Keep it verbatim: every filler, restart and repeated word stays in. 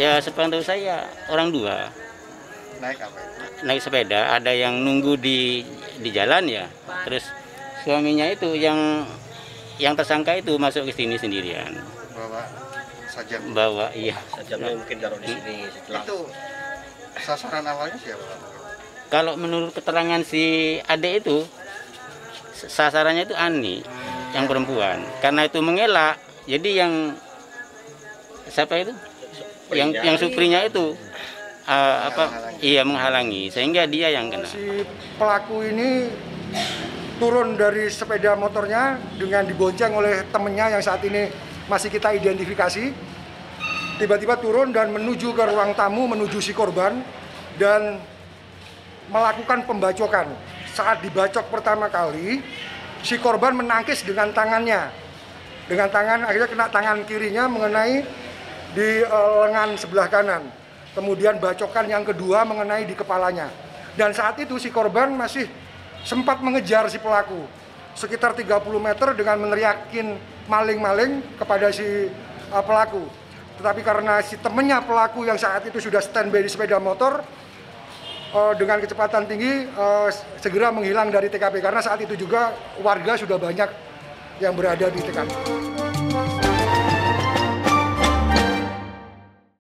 Ya sepengetahu saya orang dua. Naik apa? Naik sepeda. Ada yang nunggu di di jalan ya. Terus suaminya itu yang yang tersangka itu masuk ke sini sendirian. Bawa sajam. Bawa iya. Sajamnya mungkin taruh di sini. Setelah. Itu sasaran awalnya siapa? Kalau menurut keterangan si adik itu, sasarannya itu Ani, yang perempuan. Karena itu mengelak, jadi yang siapa itu? Suprinya. Yang yang suprinya itu uh, apa? Iya menghalangi, sehingga dia yang kena. Si pelaku ini turun dari sepeda motornya dengan dibonceng oleh temennya yang saat ini masih kita identifikasi. Tiba-tiba turun dan menuju ke ruang tamu, menuju si korban dan melakukan pembacokan. Saat dibacok pertama kali, si korban menangkis dengan tangannya, dengan tangan akhirnya kena tangan kirinya mengenai di lengan sebelah kanan. Kemudian bacokan yang kedua mengenai di kepalanya. Dan saat itu si korban masih sempat mengejar si pelaku sekitar tiga puluh meter dengan meneriakin maling-maling kepada si pelaku. Tetapi karena si temennya pelaku yang saat itu sudah standby di sepeda motor, dengan kecepatan tinggi segera menghilang dari T K P karena saat itu juga warga sudah banyak yang berada di T K P.